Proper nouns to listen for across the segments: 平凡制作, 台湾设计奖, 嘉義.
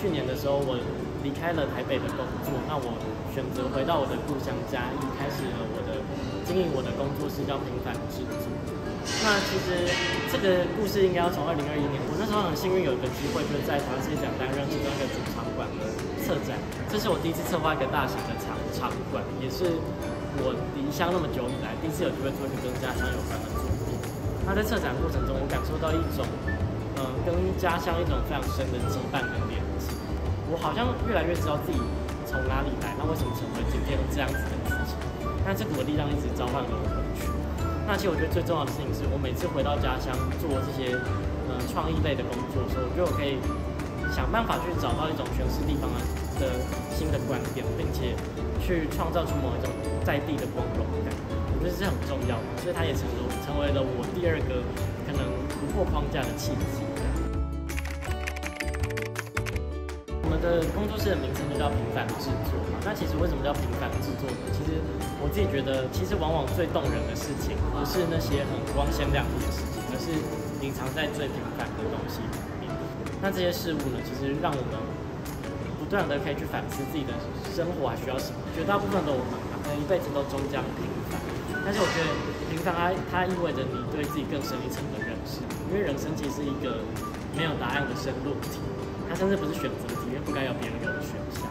去年的时候我离开了台北的工作，那我选择回到我的故乡嘉义，开始了我的经营我的工作室叫平凡制作。那其实这个故事应该要从2021年，我那时候很幸运有一个机会，就是在台湾设计奖担任其中一个主场馆的策展，这是我第一次策划一个大型的场馆，也是我离乡那么久以来第一次有机会做一个跟家乡有关的作品。那在策展过程中，我感受到一种跟家乡一种非常深的羁绊跟连接。我好像越来越知道自己从哪里来，那为什么成为今天这样子的自己？但这股力量一直召唤着我回去。那其实我觉得最重要的事情是我每次回到家乡做这些创意类的工作的时候，我觉得我可以想办法去找到一种诠释地方的新的观点，并且去创造出某一种在地的光荣感，我觉得这是很重要的，所以它也成为了我第二个可能突破框架的契机。我们的工作室的名称就叫平凡制作嘛。那其实为什么叫平凡制作呢？其实我自己觉得，其实往往最动人的事情，不是那些很光鲜亮丽的事情，而是隐藏在最平凡的东西里面。那这些事物呢，其实让我们不断的可以去反思自己的生活还需要什么。绝大部分的我们可能一辈子都终将平凡，但是我觉得平凡它意味着你对自己更深一层的认识，因为人生其实是一个没有答案的申论题。它甚至不是选择题，因为不该有别人有的选项。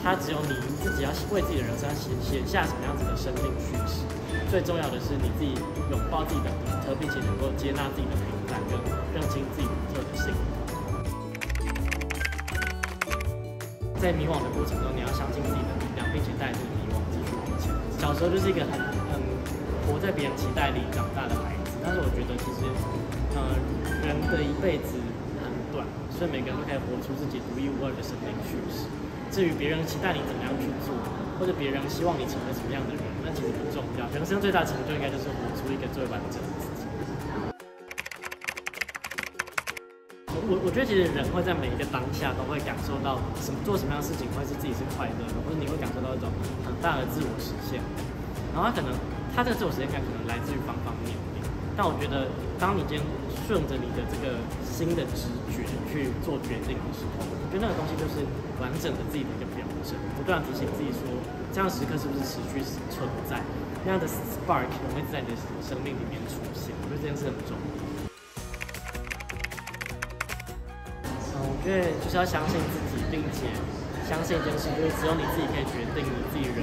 它只有你自己要为自己的人生写下什么样子的生命趋势。最重要的是你自己拥抱自己的独特，并且能够接纳自己的平凡，跟认清自己独特的性格。在迷惘的过程中，你要相信自己的力量，并且带着迷惘继续往前。小时候就是一个很活在别人期待里长大的孩子，但是我觉得其实，人的一辈子。所以每个人都可以活出自己独一无二的生命趋势。至于别人期待你怎么样去做，或者别人希望你成为什么样的人，那其实不重要。人生最大的成就应该就是活出一个最完整的自己。我觉得其实人会在每一个当下都会感受到做什么样的事情会是自己是快乐的，或者你会感受到一种很大的自我实现。然后他这个自我实现感可能来自于方方面面，但我觉得当你今天顺着你的这个新的直觉去做决定的时候，我觉得那个东西就是完整的自己的一个表征。不断提醒自己说，这样的时刻是不是持续存在？那样的 spark 有没有在你的生命里面出现？我觉得这件事很重要。我觉得就是要相信自己，并且相信一件事，就是只有你自己可以决定你自己人